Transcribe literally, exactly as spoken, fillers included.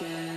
again.